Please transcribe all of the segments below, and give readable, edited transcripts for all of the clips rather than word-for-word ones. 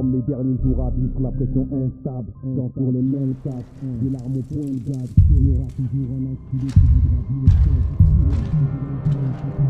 comme les derniers jours à vivre, la pression instable, quand sur les mêmes cases, des larmes au point de gaz, il y aura toujours un enculé qui voudra vivre le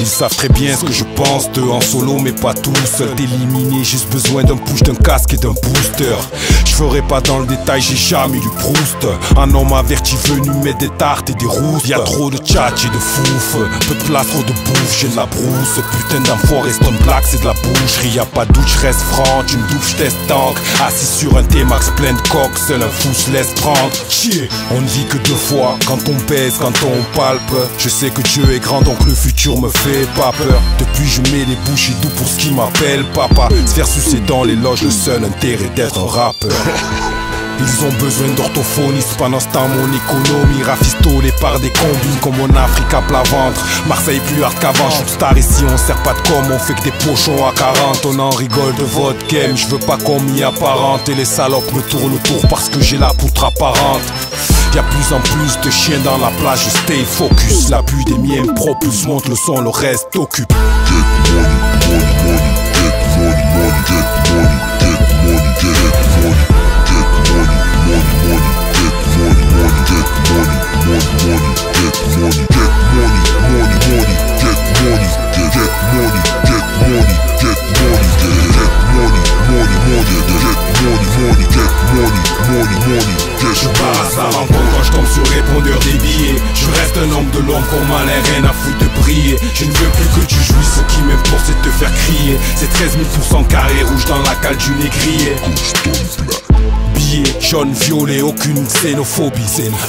Ils savent très bien ce que je pense d'eux en solo mais pas tout seul. T'éliminer, juste besoin d'un push, d'un casque et d'un booster. Je ferai pas dans le détail, j'ai jamais du Proust. Un homme averti venu mettre des tartes et des rousses. Y'a trop de tchatch et de fouf, peu de place, trop de bouffe, j'ai de la brousse. Putain d'enfoiré, stone black, c'est de la boucherie. Y'a pas douche, reste franc, tu me douches, je tank. Assis sur un T-Max plein de coque, seul un fou se laisse prendre. Chier, on ne vit que deux fois, quand on pèse, quand on palpe. Je sais que Dieu est grand donc le futur me fait pas peur. Depuis je mets les bouchées doux pour ce qui m'appelle papa. Se faire sucer dans les loges, le seul intérêt d'être un rappeur. Ils ont besoin d'orthophonistes, pendant ce temps mon économie rafistolée par des combines comme en Afrique à plat ventre. Marseille plus hard qu'avant, je suis star ici, on sert pas de com, on fait que des pochons à 40. On en rigole de votre game, je veux pas qu'on m'y apparente. Et les salopes me tournent autour parce que j'ai la poutre apparente. Y'a plus en plus de chiens dans la plage, je stay focus. La pluie des miens propulse, monte le son, le reste t'occupe. Get money, money, money, get money, money, get money, get money, get money. Je passe à l'encontre quand je tombe sur répondeur des billets. Je reste un homme de l'ombre, qu'on m'en a rien à foutre de briller. Je ne veux plus que tu jouis, ce qui m'importe c'est de te faire crier. C'est 13 000% carré rouge dans la cale du négrier. Billets jaunes, violets, aucune xénophobie.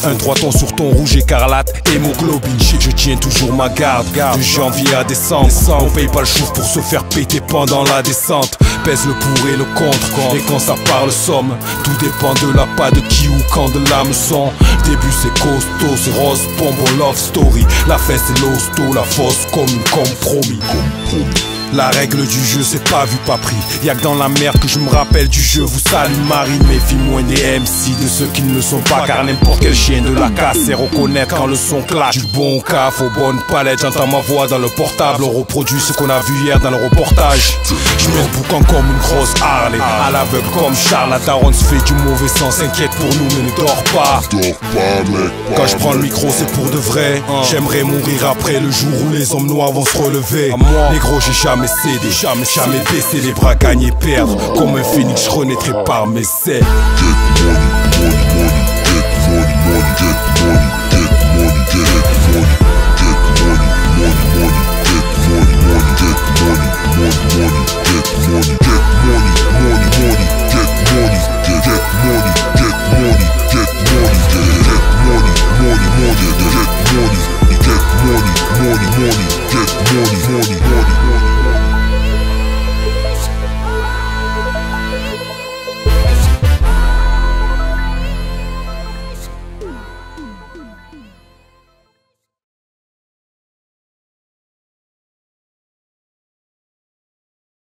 Un 3 tons sur ton rouge écarlate, hémoglobine. Je tiens toujours ma garde, de janvier à décembre. On paye pas le chouf pour se faire péter pendant la descente. Pèse le pour et le contre, et quand ça parle somme. Tout dépend de la pas de qui ou quand de l'hameçon. Début c'est costaud, c'est rose, bombo, love story. La fesse c'est l'hosto, la fosse comme une compromis. La règle du jeu c'est pas vu, pas pris. Y'a que dans la merde que je me rappelle du jeu. Vous salut Marie, méfie-moi des MC, de ceux qui ne le sont pas. Car n'importe quel chien de la casse sait reconnaître quand le son clash. Du bon caf aux bonnes palettes, j'entends ma voix dans le portable. On reproduit ce qu'on a vu hier dans le reportage. Je me rebouquant comme une grosse Harley, à l'aveugle comme Charles. La daronne se fait du mauvais sang, s'inquiète pour nous mais ne dort pas. Quand je prends le micro c'est pour de vrai. J'aimerais mourir après le jour où les hommes noirs vont se relever. Les gros j'ai jamais céder, jamais baisser les bras, gagner, perdre. Comme un phénix, je renaîtrai par mes selles.